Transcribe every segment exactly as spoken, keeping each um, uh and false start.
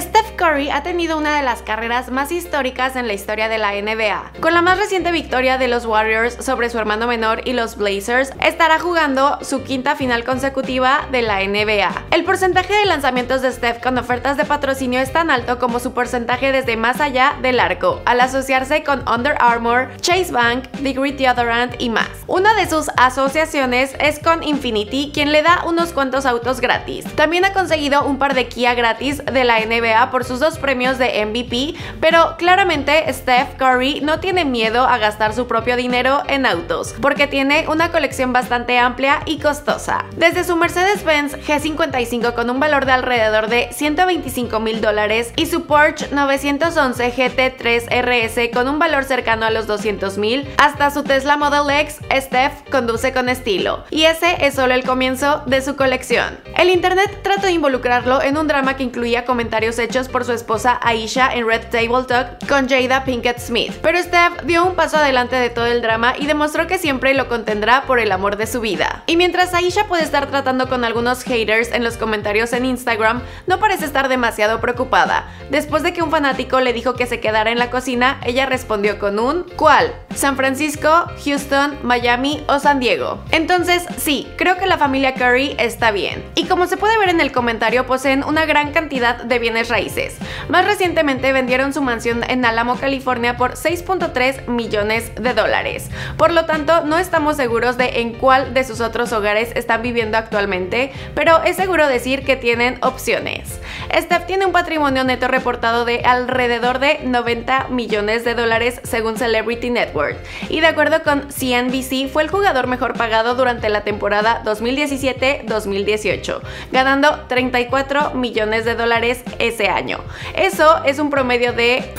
Steph Curry ha tenido una de las carreras más históricas en la historia de la N B A. Con la más reciente victoria de los Warriors sobre su hermano menor y los Blazers, estará jugando su quinta final consecutiva de la N B A. El porcentaje de lanzamientos de Steph con ofertas de patrocinio es tan alto como su porcentaje desde más allá del arco, al asociarse con Under Armour, Chase Bank, Degree Deodorant y más. Una de sus asociaciones es con Infinity, quien le da unos cuantos autos gratis. También ha conseguido un par de Kia gratis de la N B A por sus dos premios de M V P, pero claramente Steph Curry no tiene miedo a gastar su propio dinero en autos, porque tiene una colección bastante amplia y costosa. Desde su Mercedes-Benz G cincuenta y cinco con un valor de alrededor de ciento veinticinco mil dólares y su Porsche novecientos once G T tres R S con un valor cercano a los doscientos mil, hasta su Tesla Model X, Steph conduce con estilo. Y ese es solo el comienzo de su colección. El internet trató de involucrarlo en un drama que incluía comentarios hechos por su esposa Aisha en Red Table Talk con Jada Pinkett Smith, pero Steph dio un paso adelante de todo el drama y demostró que siempre lo contendrá por el amor de su vida. Y mientras Aisha puede estar tratando con algunos haters en los comentarios en Instagram, no parece estar demasiado preocupada. Después de que un fanático le dijo que se quedara en la cocina, ella respondió con un ¿cuál? ¿San Francisco, Houston, Miami o San Diego? Entonces sí, creo que la familia Curry está bien. Y como se puede ver en el comentario, poseen una gran cantidad de bienes raíces. Más recientemente vendieron su mansión en Alamo, California por seis punto tres millones de dólares. Por lo tanto, no estamos seguros de en cuál de sus otros hogares están viviendo actualmente, pero es seguro decir que tienen opciones. Steph tiene un patrimonio neto reportado de alrededor de noventa millones de dólares según Celebrity Network, y de acuerdo con C N B C fue el jugador mejor pagado durante la temporada dos mil diecisiete dos mil dieciocho, ganando treinta y cuatro millones de dólares ese año. Eso es un promedio de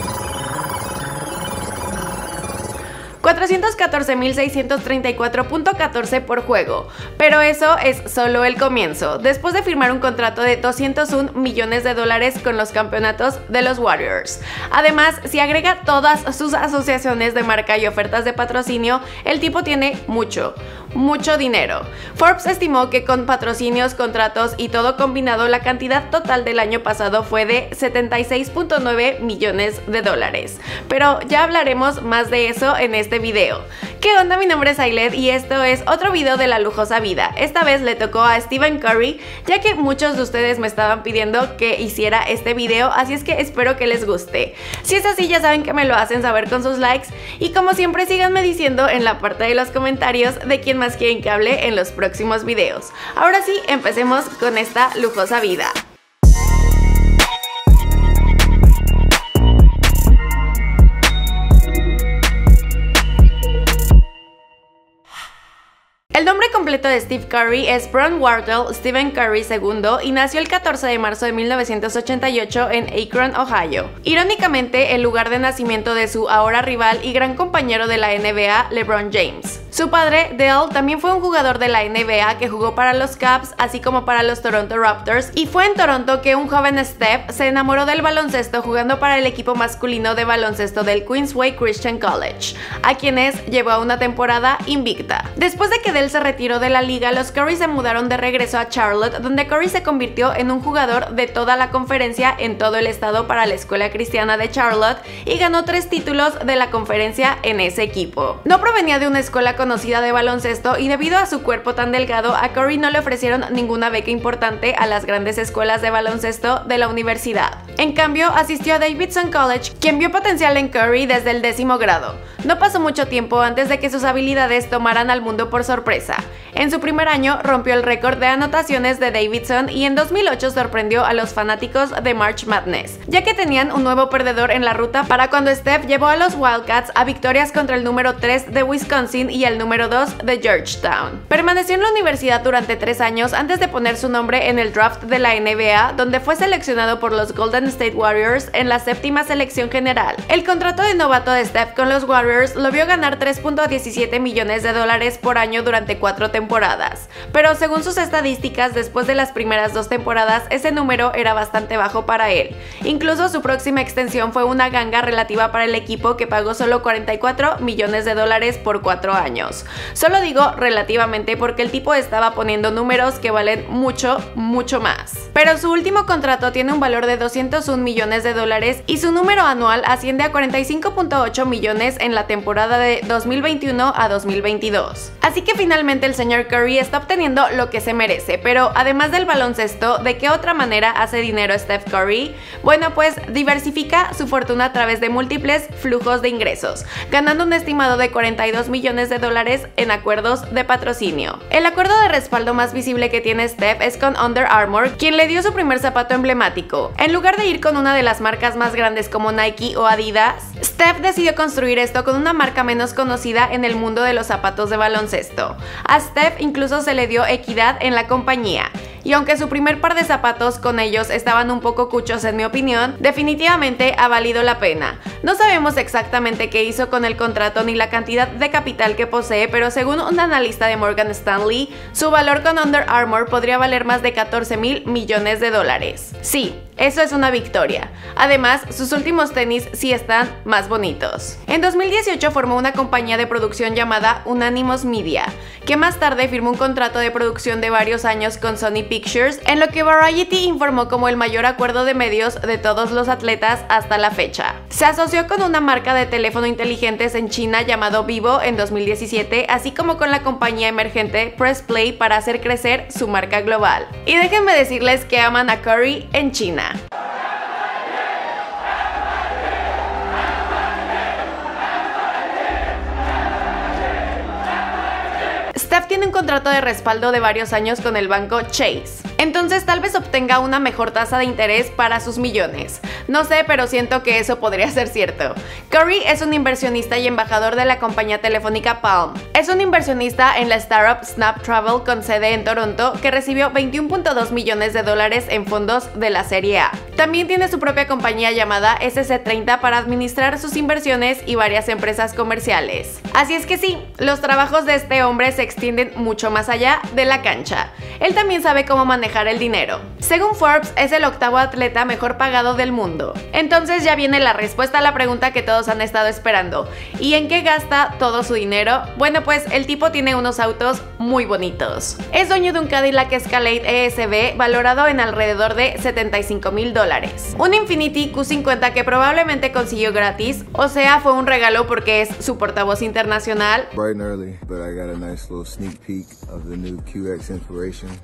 cuatrocientos catorce mil seiscientos treinta y cuatro punto catorce por juego, pero eso es solo el comienzo. Después de firmar un contrato de doscientos un millones de dólares con los campeonatos de los Warriors. Además, si agrega todas sus asociaciones de marca y ofertas de patrocinio, el tipo tiene mucho, mucho dinero. Forbes estimó que con patrocinios, contratos y todo combinado, la cantidad total del año pasado fue de setenta y seis punto nueve millones de dólares. Pero ya hablaremos más de eso en este video. ¿Qué onda? Mi nombre es Ailed y esto es otro video de La Lujosa Vida. Esta vez le tocó a Stephen Curry, ya que muchos de ustedes me estaban pidiendo que hiciera este video, así es que espero que les guste. Si es así, ya saben que me lo hacen saber con sus likes y, como siempre, síganme diciendo en la parte de los comentarios de quién más quieren que hable en los próximos videos. Ahora sí, empecemos con esta lujosa vida. El nombre completo de Steph Curry es Brown Wardell Stephen Curry segundo y nació el catorce de marzo de mil novecientos ochenta y ocho en Akron, Ohio. Irónicamente, el lugar de nacimiento de su ahora rival y gran compañero de la N B A, LeBron James. Su padre, Dale, también fue un jugador de la N B A que jugó para los Cavs así como para los Toronto Raptors, y fue en Toronto que un joven Steph se enamoró del baloncesto jugando para el equipo masculino de baloncesto del Queensway Christian College, a quienes llevó a una temporada invicta. Después de que Dale se retiró de la liga, los Curry se mudaron de regreso a Charlotte, donde Curry se convirtió en un jugador de toda la conferencia en todo el estado para la Escuela Cristiana de Charlotte y ganó tres títulos de la conferencia en ese equipo. No provenía de una escuela conocida de baloncesto y, debido a su cuerpo tan delgado, a Curry no le ofrecieron ninguna beca importante a las grandes escuelas de baloncesto de la universidad. En cambio, asistió a Davidson College, quien vio potencial en Curry desde el décimo grado. No pasó mucho tiempo antes de que sus habilidades tomaran al mundo por sorpresa. En su primer año rompió el récord de anotaciones de Davidson y en dos mil ocho sorprendió a los fanáticos de March Madness, ya que tenían un nuevo perdedor en la ruta para cuando Steph llevó a los Wildcats a victorias contra el número tres de Wisconsin y el número dos de Georgetown. Permaneció en la universidad durante tres años antes de poner su nombre en el draft de la N B A, donde fue seleccionado por los Golden State Warriors en la séptima selección general. El contrato de novato de Steph con los Warriors lo vio ganar tres punto diecisiete millones de dólares por año durante cuatro temporadas, pero según sus estadísticas, después de las primeras dos temporadas ese número era bastante bajo para él. Incluso su próxima extensión fue una ganga relativa para el equipo, que pagó solo cuarenta y cuatro millones de dólares por cuatro años. Solo digo relativamente porque el tipo estaba poniendo números que valen mucho, mucho más. Pero su último contrato tiene un valor de 200 doscientos un millones de dólares y su número anual asciende a cuarenta y cinco punto ocho millones en la temporada de dos mil veintiuno a dos mil veintidós. Así que finalmente el señor Curry está obteniendo lo que se merece, pero además del baloncesto, ¿de qué otra manera hace dinero Steph Curry? Bueno, pues diversifica su fortuna a través de múltiples flujos de ingresos, ganando un estimado de cuarenta y dos millones de dólares en acuerdos de patrocinio. El acuerdo de respaldo más visible que tiene Steph es con Under Armour, quien le dio su primer zapato emblemático. En lugar de ir con una de las marcas más grandes como Nike o Adidas, Steph decidió construir esto con una marca menos conocida en el mundo de los zapatos de baloncesto. A Steph incluso se le dio equidad en la compañía. Y aunque su primer par de zapatos con ellos estaban un poco cuchos en mi opinión, definitivamente ha valido la pena. No sabemos exactamente qué hizo con el contrato ni la cantidad de capital que posee, pero según un analista de Morgan Stanley, su valor con Under Armour podría valer más de catorce mil millones de dólares. Sí, eso es una victoria. Además, sus últimos tenis sí están más bonitos. En dos mil dieciocho formó una compañía de producción llamada Unanimous Media, que más tarde firmó un contrato de producción de varios años con Sony Pictures, en lo que Variety informó como el mayor acuerdo de medios de todos los atletas hasta la fecha. Se asoció con una marca de teléfono inteligentes en China llamado Vivo en dos mil diecisiete, así como con la compañía emergente Press Play para hacer crecer su marca global. Y déjenme decirles que aman a Curry en China. Steph tiene un contrato de respaldo de varios años con el banco Chase, entonces tal vez obtenga una mejor tasa de interés para sus millones. No sé, pero siento que eso podría ser cierto. Curry es un inversionista y embajador de la compañía telefónica Palm. Es un inversionista en la startup Snap Travel con sede en Toronto, que recibió veintiuno punto dos millones de dólares en fondos de la Serie A. También tiene su propia compañía llamada S C treinta para administrar sus inversiones y varias empresas comerciales. Así es que sí, los trabajos de este hombre se extienden mucho más allá de la cancha. Él también sabe cómo manejar el dinero. Según Forbes, es el octavo atleta mejor pagado del mundo. Entonces ya viene la respuesta a la pregunta que todos han estado esperando. ¿Y en qué gasta todo su dinero? Bueno, pues el tipo tiene unos autos muy bonitos. Es dueño de un Cadillac Escalade E S V valorado en alrededor de setenta y cinco mil dólares. Un Infiniti Q cincuenta que probablemente consiguió gratis, o sea, fue un regalo porque es su portavoz internacional.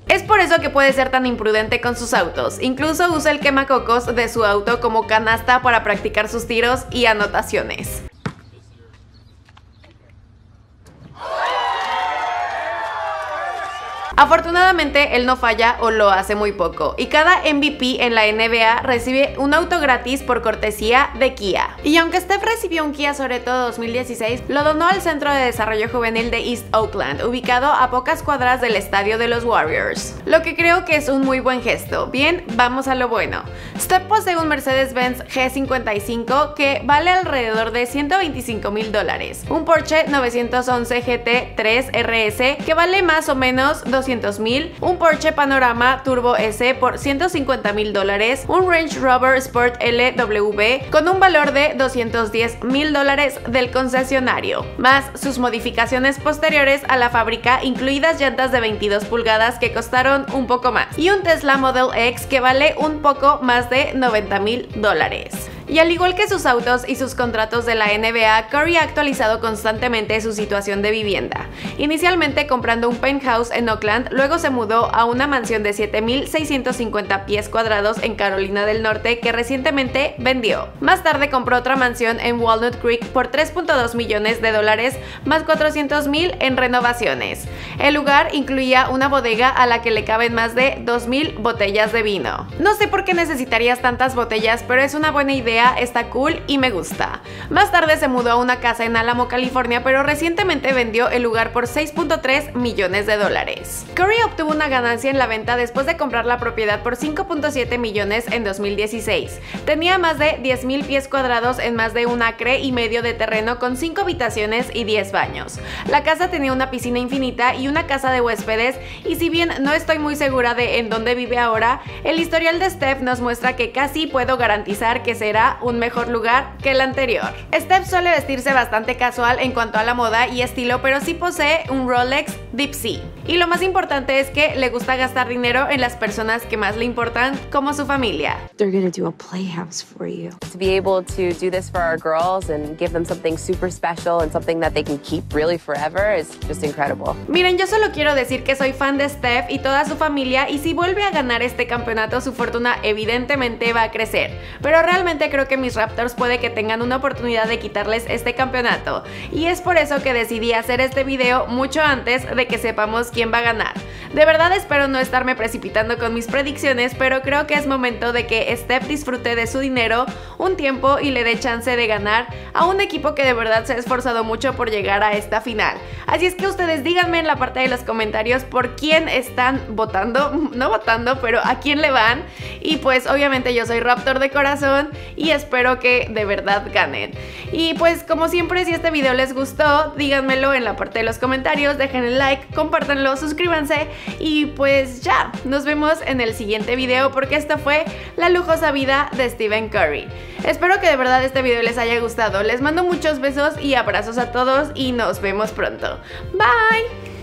Es por eso que puede ser tan imprudente con sus autos. Incluso usa el quemacocos de su auto como canasta para practicar sus tiros y anotaciones. Afortunadamente, él no falla o lo hace muy poco, y cada M V P en la N B A recibe un auto gratis por cortesía de Kia. Y aunque Steph recibió un Kia Soreto dos mil dieciséis, lo donó al Centro de Desarrollo Juvenil de East Oakland, ubicado a pocas cuadras del estadio de los Warriors, lo que creo que es un muy buen gesto. Bien, vamos a lo bueno. Steph posee un Mercedes-Benz G cincuenta y cinco que vale alrededor de ciento veinticinco mil dólares, un Porsche nueve once G T tres R S que vale más o menos doscientos mil, un Porsche Panorama Turbo S por ciento cincuenta mil dólares, un Range Rover Sport L W con un valor de doscientos diez mil dólares del concesionario, más sus modificaciones posteriores a la fábrica, incluidas llantas de veintidós pulgadas que costaron un poco más, y un Tesla Model X que vale un poco más de noventa mil dólares. Y al igual que sus autos y sus contratos de la N B A, Curry ha actualizado constantemente su situación de vivienda, inicialmente comprando un penthouse en Oakland, luego se mudó a una mansión de siete mil seiscientos cincuenta pies cuadrados en Carolina del Norte que recientemente vendió. Más tarde compró otra mansión en Walnut Creek por tres punto dos millones de dólares más cuatrocientos mil en renovaciones. El lugar incluía una bodega a la que le caben más de dos mil botellas de vino. No sé por qué necesitarías tantas botellas, pero es una buena idea, está cool y me gusta. Más tarde se mudó a una casa en Alamo, California, pero recientemente vendió el lugar por seis punto tres millones de dólares. Curry obtuvo una ganancia en la venta después de comprar la propiedad por cinco punto siete millones en dos mil dieciséis. Tenía más de diez mil pies cuadrados en más de un acre y medio de terreno con cinco habitaciones y diez baños. La casa tenía una piscina infinita y una casa de huéspedes, y si bien no estoy muy segura de en dónde vive ahora, el historial de Steph nos muestra que casi puedo garantizar que será será un mejor lugar que el anterior. Steph suele vestirse bastante casual en cuanto a la moda y estilo, pero sí posee un Rolex Deep Sea. Y lo más importante es que le gusta gastar dinero en las personas que más le importan, como su familia. They're gonna do a playhouse for you. To be able to do this for our girls and give them something super special and something that they can keep really forever is just incredible. Miren, yo solo quiero decir que soy fan de Steph y toda su familia, y si vuelve a ganar este campeonato su fortuna evidentemente va a crecer, pero realmente creo que mis Raptors puede que tengan una oportunidad de quitarles este campeonato, y es por eso que decidí hacer este video mucho antes de que sepamos quién va a ganar. De verdad espero no estarme precipitando con mis predicciones, pero creo que es momento de que Steph disfrute de su dinero un tiempo y le dé chance de ganar a un equipo que de verdad se ha esforzado mucho por llegar a esta final. Así es que ustedes díganme en la parte de los comentarios por quién están votando, no votando, pero a quién le van, y pues obviamente yo soy Raptor de corazón y espero que de verdad ganen. Y pues como siempre, si este video les gustó, díganmelo en la parte de los comentarios, dejen el like, compártanlo, suscríbanse y pues ya, nos vemos en el siguiente video, porque esto fue La Lujosa Vida de Stephen Curry. Espero que de verdad este video les haya gustado, les mando muchos besos y abrazos a todos y nos vemos pronto. Bye.